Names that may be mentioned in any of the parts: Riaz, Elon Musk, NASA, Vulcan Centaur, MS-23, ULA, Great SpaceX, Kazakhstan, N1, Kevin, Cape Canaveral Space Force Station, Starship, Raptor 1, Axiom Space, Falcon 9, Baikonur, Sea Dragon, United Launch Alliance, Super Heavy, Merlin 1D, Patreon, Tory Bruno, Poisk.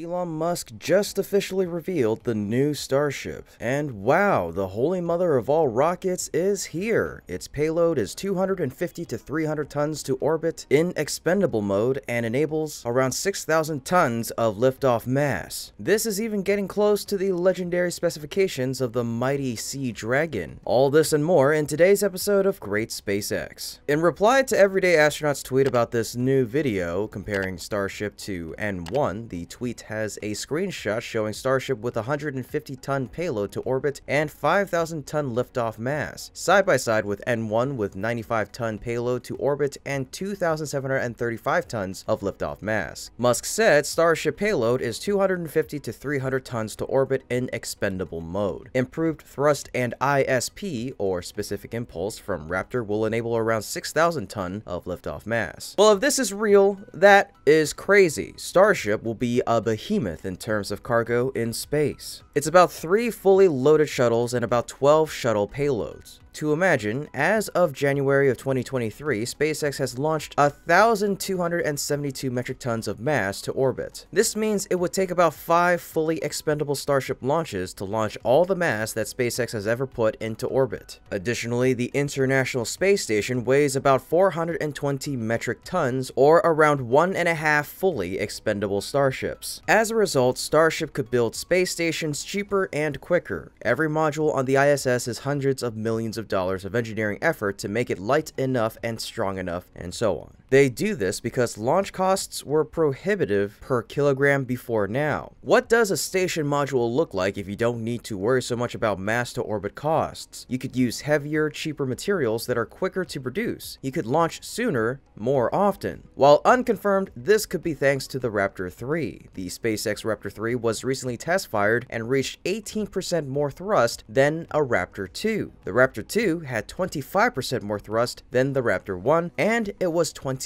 Elon Musk just officially revealed the new Starship, and wow, the holy mother of all rockets is here! Its payload is 250 to 300 tons to orbit in expendable mode and enables around 6,000 tons of liftoff mass. This is even getting close to the legendary specifications of the mighty Sea Dragon. All this and more in today's episode of Great SpaceX. In reply to Everyday Astronaut's tweet about this new video comparing Starship to N1, the tweet has a screenshot showing Starship with 150-ton payload to orbit and 5,000-ton liftoff mass, side by side with N1 with 95-ton payload to orbit and 2,735 tons of liftoff mass. Musk said Starship payload is 250 to 300 tons to orbit in expendable mode. Improved thrust and ISP, or specific impulse, from Raptor will enable around 6,000 ton of liftoff mass. Well, if this is real, that is crazy. Starship will be a behemoth in terms of cargo in space. It's about 3 fully loaded shuttles and about 12 shuttle payloads. To imagine, as of January of 2023, SpaceX has launched 1,272 metric tons of mass to orbit. This means it would take about 5 fully expendable Starship launches to launch all the mass that SpaceX has ever put into orbit. Additionally, the International Space Station weighs about 420 metric tons, or around 1.5 fully expendable Starships. As a result, Starship could build space stations cheaper and quicker. Every module on the ISS is hundreds of millions of dollars of engineering effort to make it light enough and strong enough, and so on. They do this because launch costs were prohibitive per kilogram before now. What does a station module look like if you don't need to worry so much about mass to orbit costs? You could use heavier, cheaper materials that are quicker to produce. You could launch sooner, more often. While unconfirmed, this could be thanks to the Raptor 3. The SpaceX Raptor 3 was recently test fired and reached 18% more thrust than a Raptor 2. The Raptor 2 had 25% more thrust than the Raptor 1, and it was 20%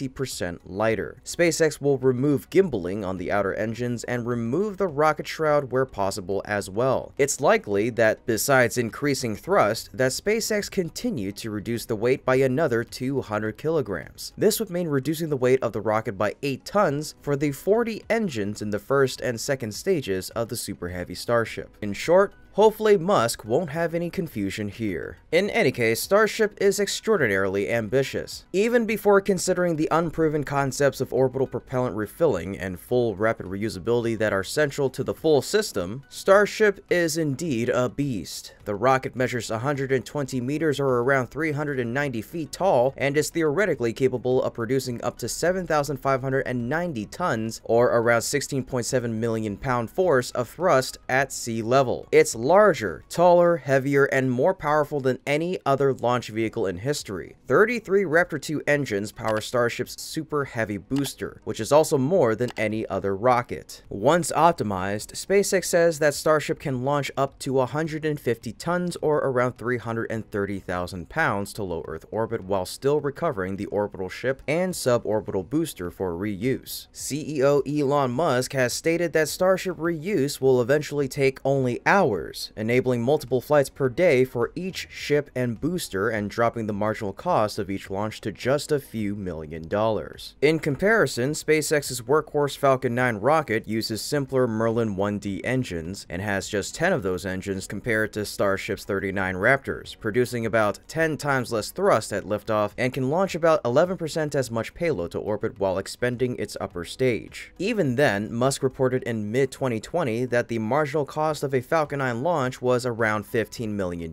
lighter. SpaceX will remove gimballing on the outer engines and remove the rocket shroud where possible as well. It's likely that, besides increasing thrust, that SpaceX continued to reduce the weight by another 200 kilograms. This would mean reducing the weight of the rocket by 8 tons for the 40 engines in the first and second stages of the Super Heavy Starship. In short, hopefully Musk won't have any confusion here. In any case, Starship is extraordinarily ambitious. Even before considering the unproven concepts of orbital propellant refilling and full rapid reusability that are central to the full system, Starship is indeed a beast. The rocket measures 120 meters or around 390 feet tall and is theoretically capable of producing up to 7,590 tons or around 16.7 million pound force of thrust at sea level. It's larger, taller, heavier, and more powerful than any other launch vehicle in history. 33 Raptor 2 engines power Starship's Super Heavy booster, which is also more than any other rocket. Once optimized, SpaceX says that Starship can launch up to 150 tons or around 330,000 pounds to low Earth orbit while still recovering the orbital ship and suborbital booster for reuse. CEO Elon Musk has stated that Starship reuse will eventually take only hours, enabling multiple flights per day for each ship and booster and dropping the marginal cost of each launch to just a few $1,000,000. In comparison, SpaceX's workhorse Falcon 9 rocket uses simpler Merlin 1D engines and has just 10 of those engines compared to Starship's 39 Raptors, producing about 10 times less thrust at liftoff and can launch about 11% as much payload to orbit while expending its upper stage. Even then, Musk reported in mid-2020 that the marginal cost of a Falcon 9 launch was around $15 million,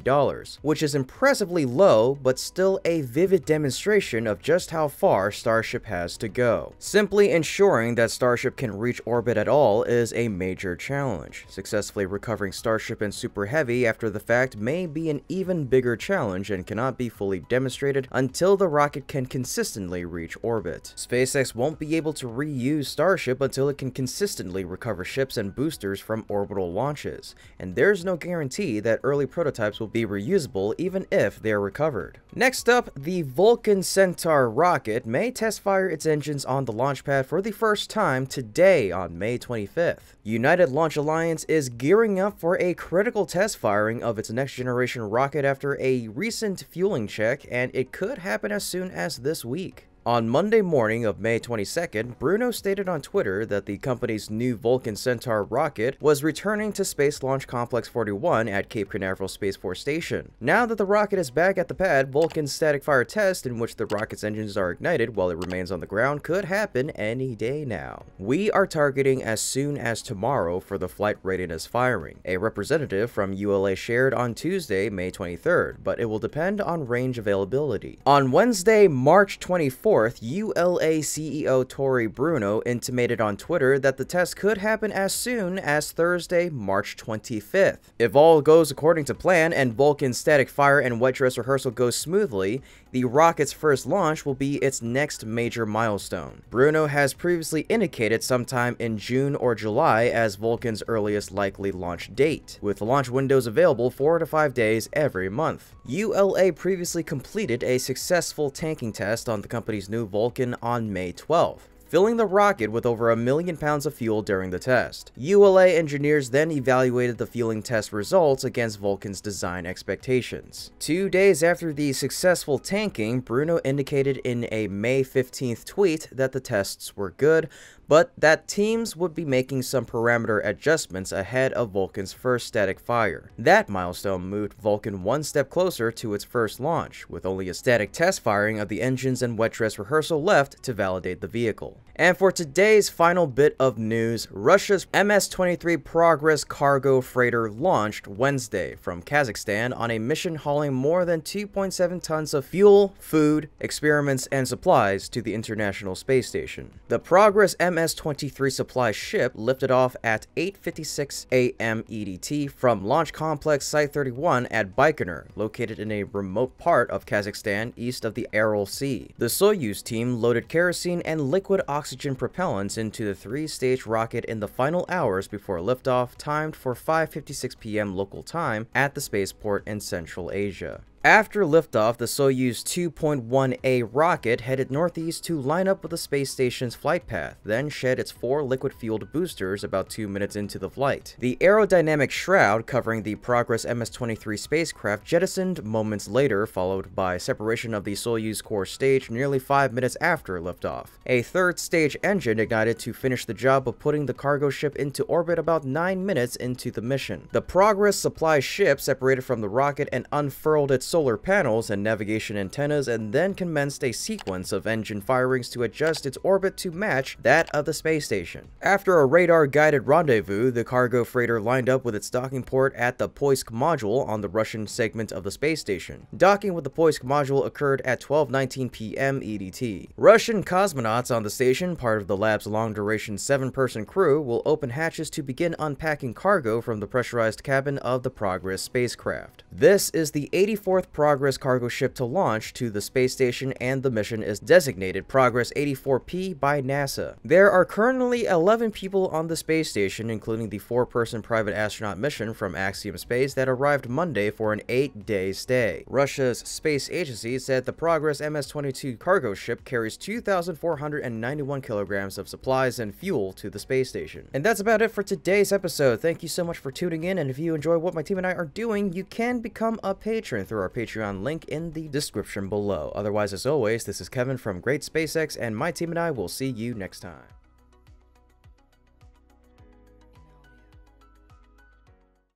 which is impressively low but still a vivid demonstration of just how far Starship has to go. Simply ensuring that Starship can reach orbit at all is a major challenge. Successfully recovering Starship and Super Heavy after the fact may be an even bigger challenge and cannot be fully demonstrated until the rocket can consistently reach orbit. SpaceX won't be able to reuse Starship until it can consistently recover ships and boosters from orbital launches, and there's no guarantee that early prototypes will be reusable even if they're recovered. Next up, the Vulcan Centaur rocket may test fire its engines on the launch pad for the first time today on May 25th. United Launch Alliance is gearing up for a critical test firing of its next generation rocket after a recent fueling check, and it could happen as soon as this week. On Monday morning of May 22nd, Bruno stated on Twitter that the company's new Vulcan Centaur rocket was returning to Space Launch Complex 41 at Cape Canaveral Space Force Station. Now that the rocket is back at the pad, Vulcan's static fire test, in which the rocket's engines are ignited while it remains on the ground, could happen any day now. We are targeting as soon as tomorrow for the flight readiness firing, a representative from ULA shared on Tuesday, May 23rd, but it will depend on range availability. On Wednesday, March 24th, ULA CEO Tory Bruno intimated on Twitter that the test could happen as soon as Thursday, March 25th. If all goes according to plan and Vulcan's static fire and wet dress rehearsal goes smoothly, the rocket's first launch will be its next major milestone. Bruno has previously indicated sometime in June or July as Vulcan's earliest likely launch date, with launch windows available 4 to 5 days every month. ULA previously completed a successful tanking test on the company's new Vulcan on May 12th, filling the rocket with over 1,000,000 pounds of fuel during the test. ULA engineers then evaluated the fueling test results against Vulcan's design expectations. 2 days after the successful tanking, Bruno indicated in a May 15th tweet that the tests were good, but that teams would be making some parameter adjustments ahead of Vulcan's first static fire. That milestone moved Vulcan one step closer to its first launch, with only a static test firing of the engines and wet dress rehearsal left to validate the vehicle. And for today's final bit of news, Russia's MS-23 Progress cargo freighter launched Wednesday from Kazakhstan on a mission hauling more than 2.7 tons of fuel, food, experiments, and supplies to the International Space Station. The Progress MS-23 supply ship lifted off at 8:56 a.m. EDT from Launch Complex Site 31 at Baikonur, located in a remote part of Kazakhstan east of the Aral Sea. The Soyuz team loaded kerosene and liquid oxygen propellants into the three-stage rocket in the final hours before liftoff, timed for 5:56 p.m. local time at the spaceport in Central Asia. After liftoff, the Soyuz 2.1A rocket headed northeast to line up with the space station's flight path, then shed its 4 liquid-fueled boosters about 2 minutes into the flight. The aerodynamic shroud covering the Progress MS-23 spacecraft jettisoned moments later, followed by separation of the Soyuz core stage nearly 5 minutes after liftoff. A third stage engine ignited to finish the job of putting the cargo ship into orbit about 9 minutes into the mission. The Progress supply ship separated from the rocket and unfurled its solar panels and navigation antennas, and then commenced a sequence of engine firings to adjust its orbit to match that of the space station. After a radar-guided rendezvous, the cargo freighter lined up with its docking port at the Poisk module on the Russian segment of the space station. Docking with the Poisk module occurred at 12:19 p.m. EDT. Russian cosmonauts on the station, part of the lab's long-duration 7-person crew, will open hatches to begin unpacking cargo from the pressurized cabin of the Progress spacecraft. This is the 84th Progress cargo ship to launch to the space station, and the mission is designated Progress 84P by NASA. There are currently 11 people on the space station, including the 4-person private astronaut mission from Axiom Space that arrived Monday for an 8-day stay. Russia's space agency said the Progress MS-22 cargo ship carries 2,491 kilograms of supplies and fuel to the space station. And that's about it for today's episode. Thank you so much for tuning in, and if you enjoy what my team and I are doing, you can become a patron through our Patreon link in the description below. Otherwise, as always, this is Kevin from Great SpaceX, and my team and I will see you next time.